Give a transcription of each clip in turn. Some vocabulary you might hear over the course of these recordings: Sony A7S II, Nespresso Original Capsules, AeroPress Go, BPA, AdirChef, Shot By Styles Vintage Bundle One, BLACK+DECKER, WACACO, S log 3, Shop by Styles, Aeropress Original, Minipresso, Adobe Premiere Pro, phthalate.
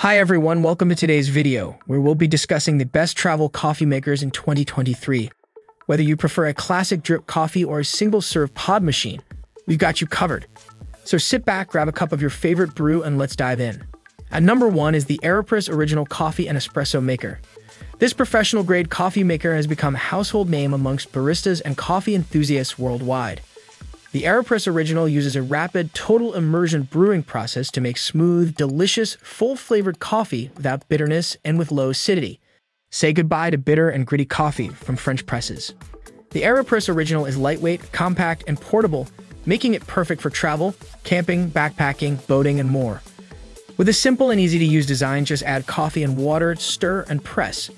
Hi everyone, welcome to today's video, where we'll be discussing the best travel coffee makers in 2023. Whether you prefer a classic drip coffee or a single-serve pod machine, we've got you covered. So sit back, grab a cup of your favorite brew, and let's dive in. At number 1 is the AeroPress Original Coffee and Espresso Maker. This professional-grade coffee maker has become a household name amongst baristas and coffee enthusiasts worldwide. The AeroPress Original uses a rapid, total immersion brewing process to make smooth, delicious, full-flavored coffee without bitterness and with low acidity. Say goodbye to bitter and gritty coffee from French presses. The AeroPress Original is lightweight, compact, and portable, making it perfect for travel, camping, backpacking, boating, and more. With a simple and easy-to-use design, just add coffee and water, stir, and press.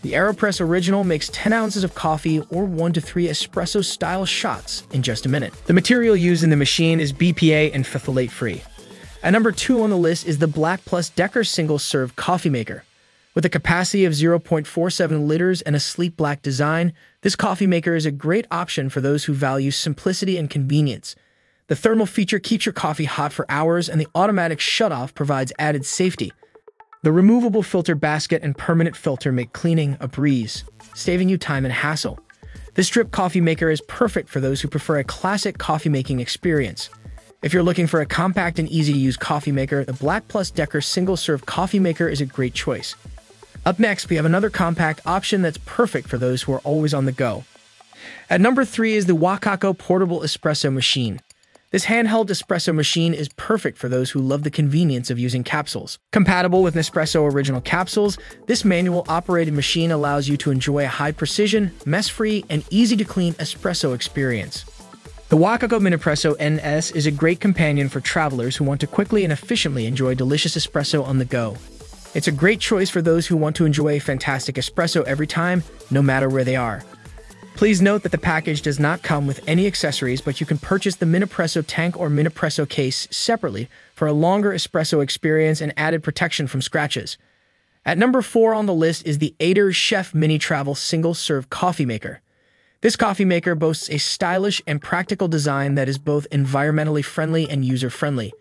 The AeroPress Original makes 10 ounces of coffee or 1 to 3 espresso-style shots in just a minute. The material used in the machine is BPA and phthalate-free. At number 2 on the list is the Black+Decker single-serve coffee maker. With a capacity of 0.47 liters and a sleek black design, this coffee maker is a great option for those who value simplicity and convenience. The thermal feature keeps your coffee hot for hours, and the automatic shutoff provides added safety. The removable filter basket and permanent filter make cleaning a breeze, saving you time and hassle. This drip coffee maker is perfect for those who prefer a classic coffee-making experience. If you're looking for a compact and easy-to-use coffee maker, the Black+Decker single-serve coffee maker is a great choice. Up next, we have another compact option that's perfect for those who are always on the go. At number 3 is the WACACO Portable Espresso Machine. This handheld espresso machine is perfect for those who love the convenience of using capsules. Compatible with Nespresso Original Capsules, this manual-operated machine allows you to enjoy a high-precision, mess-free, and easy-to-clean espresso experience. The WACACO Minipresso NS is a great companion for travelers who want to quickly and efficiently enjoy delicious espresso on the go. It's a great choice for those who want to enjoy a fantastic espresso every time, no matter where they are. Please note that the package does not come with any accessories, but you can purchase the Minipresso tank or Minipresso case separately for a longer espresso experience and added protection from scratches. At number 4 on the list is the AdirChef Mini Travel Single-Serve Coffee Maker. This coffee maker boasts a stylish and practical design that is both environmentally friendly and user-friendly.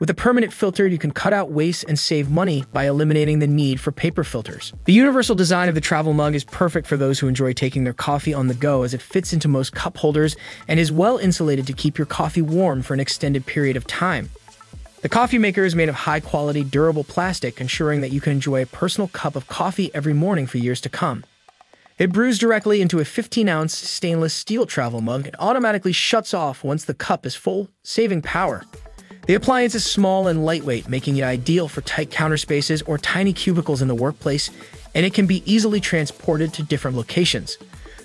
With a permanent filter, you can cut out waste and save money by eliminating the need for paper filters. The universal design of the travel mug is perfect for those who enjoy taking their coffee on the go, as it fits into most cup holders and is well insulated to keep your coffee warm for an extended period of time. The coffee maker is made of high-quality, durable plastic, ensuring that you can enjoy a personal cup of coffee every morning for years to come. It brews directly into a 15-ounce stainless steel travel mug and automatically shuts off once the cup is full, saving power. The appliance is small and lightweight, making it ideal for tight counter spaces or tiny cubicles in the workplace, and it can be easily transported to different locations.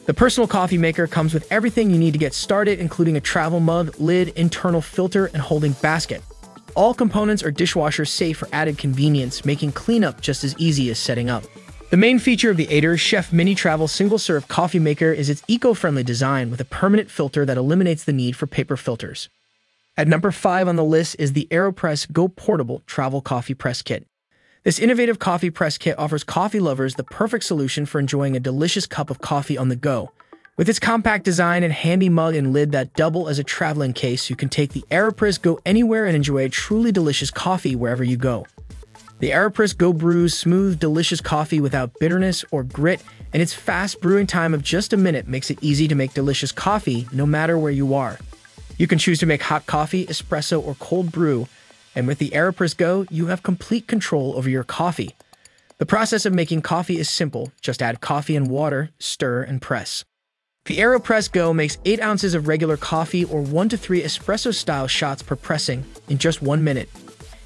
The personal coffee maker comes with everything you need to get started, including a travel mug, lid, internal filter, and holding basket. All components are dishwasher safe for added convenience, making cleanup just as easy as setting up. The main feature of the AdirChef Mini Travel Single-Serve Coffee Maker is its eco-friendly design with a permanent filter that eliminates the need for paper filters. At number 5 on the list is the AeroPress Go Portable Travel Coffee Press Kit. This innovative coffee press kit offers coffee lovers the perfect solution for enjoying a delicious cup of coffee on the go. With its compact design and handy mug and lid that double as a traveling case, you can take the AeroPress Go anywhere and enjoy a truly delicious coffee wherever you go. The AeroPress Go brews smooth, delicious coffee without bitterness or grit, and its fast brewing time of just a minute makes it easy to make delicious coffee no matter where you are. You can choose to make hot coffee, espresso, or cold brew, and with the AeroPress Go, you have complete control over your coffee. The process of making coffee is simple. Just add coffee and water, stir, and press. The AeroPress Go makes 8 ounces of regular coffee or 1 to 3 espresso-style shots per pressing in just 1 minute.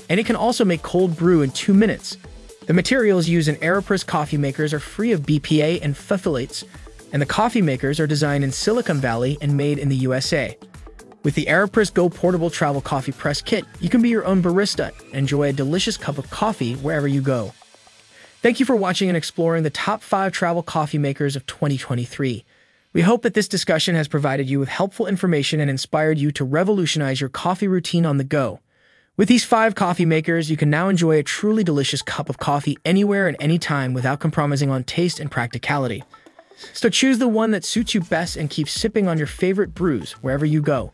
And it can also make cold brew in 2 minutes. The materials used in AeroPress coffee makers are free of BPA and phthalates, and the coffee makers are designed in Silicon Valley and made in the USA. With the AeroPress Go Portable Travel Coffee Press Kit, you can be your own barista and enjoy a delicious cup of coffee wherever you go. Thank you for watching and exploring the top 5 travel coffee makers of 2023. We hope that this discussion has provided you with helpful information and inspired you to revolutionize your coffee routine on the go. With these 5 coffee makers, you can now enjoy a truly delicious cup of coffee anywhere and anytime without compromising on taste and practicality. So choose the one that suits you best and keep sipping on your favorite brews wherever you go.